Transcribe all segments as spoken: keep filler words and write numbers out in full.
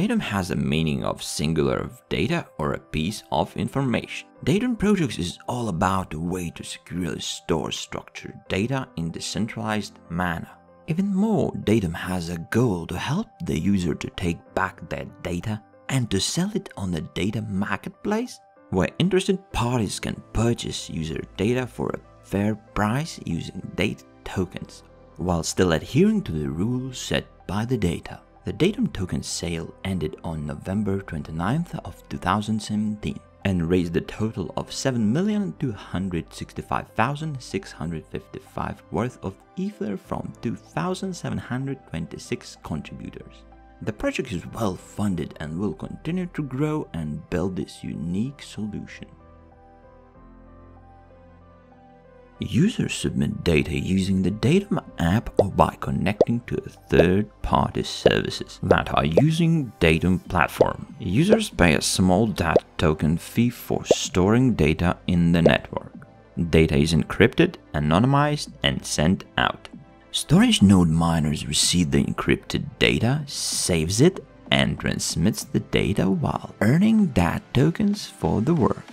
datum has the meaning of singular of data or a piece of information. Datum projects is all about a way to securely store structured data in decentralized manner. Even more, Datum has a goal to help the user to take back their data and to sell it on the data marketplace, where interested parties can purchase user data for a fair price using DAT tokens, while still adhering to the rules set by the data. The Datum token sale ended on November twenty-ninth of two thousand seventeen and raised a total of seven million two hundred sixty-five thousand six hundred fifty-five worth of Ether from two thousand seven hundred twenty-six contributors. The project is well funded and will continue to grow and build this unique solution. Users submit data using the Datum app or by connecting to third-party services that are using Datum platform. Users pay a small DAT token fee for storing data in the network. Data is encrypted, anonymized and sent out. Storage node miners receive the encrypted data, saves it and transmits the data while earning DAT tokens for the work.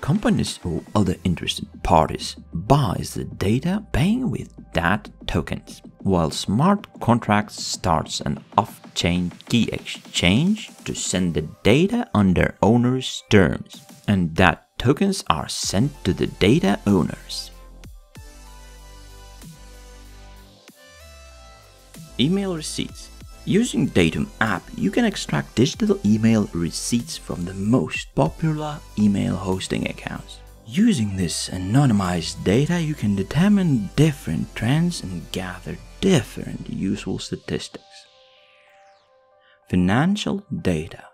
Companies or other interested parties buys the data paying with DAT tokens, while smart contracts starts an off-chain key exchange to send the data on their owner's terms, and DAT tokens are sent to the data owners. Email receipts. Using Datum app, you can extract digital email receipts from the most popular email hosting accounts. Using this anonymized data, you can determine different trends and gather different useful statistics. Financial data.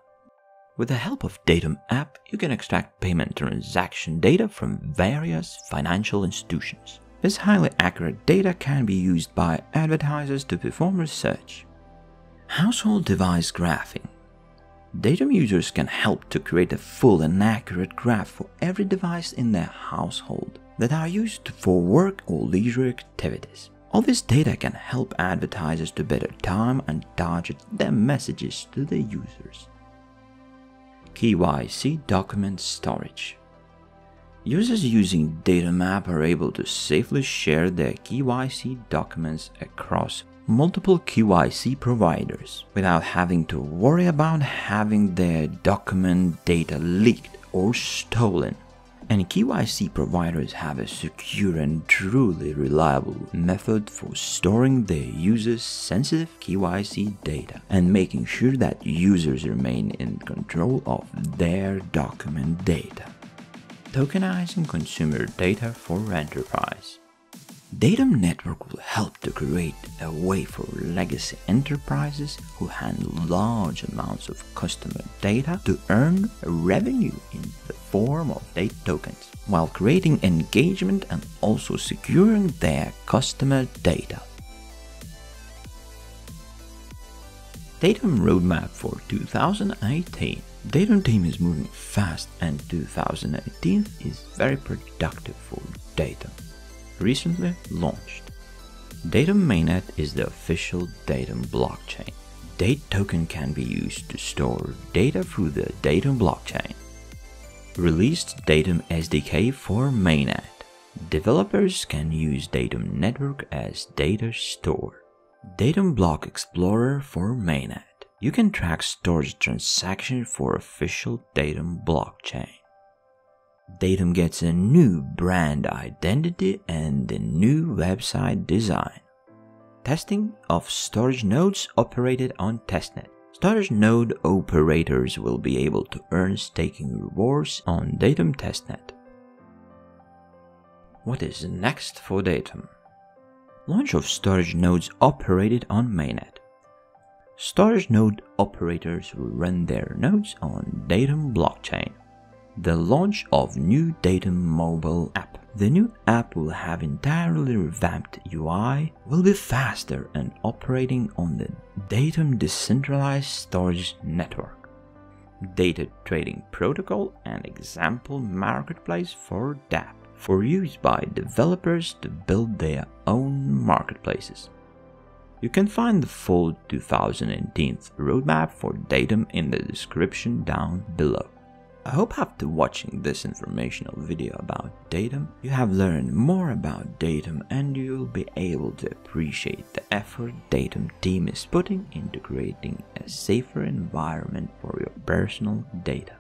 With the help of Datum app, you can extract payment transaction data from various financial institutions. This highly accurate data can be used by advertisers to perform research. Household device graphing. Datum users can help to create a full and accurate graph for every device in their household that are used for work or leisure activities. All this data can help advertisers to better time and target their messages to the users. K Y C document storage. Users using Datum app are able to safely share their K Y C documents across multiple K Y C providers without having to worry about having their document data leaked or stolen. And K Y C providers have a secure and truly reliable method for storing their users' sensitive K Y C data and making sure that users remain in control of their document data. Tokenizing consumer data for enterprise. Datum network will help to create a way for legacy enterprises who handle large amounts of customer data to earn revenue in the form of DAT tokens, while creating engagement and also securing their customer data. Datum roadmap for two thousand eighteen. Datum team is moving fast and two thousand eighteen is very productive for Datum. Recently launched. Datum mainnet is the official Datum blockchain. DAT token can be used to store data through the Datum blockchain. Released Datum S D K for mainnet. Developers can use Datum network as data store. Datum block explorer for mainnet. You can track storage transactions for official Datum blockchain. Datum gets a new brand identity and a new website design. Testing of storage nodes operated on testnet. Storage node operators will be able to earn staking rewards on Datum testnet. What is next for Datum? Launch of storage nodes operated on mainnet. Storage node operators will run their nodes on Datum blockchain. The launch of new Datum mobile app. The new app will have entirely revamped U I, will be faster and operating on the Datum decentralized storage network. Data trading protocol and example marketplace for DApp for use by developers to build their own marketplaces. You can find the full two thousand eighteen roadmap for Datum in the description down below. I hope after watching this informational video about Datum, you have learned more about Datum and you'll be able to appreciate the effort Datum team is putting into creating a safer environment for your personal data.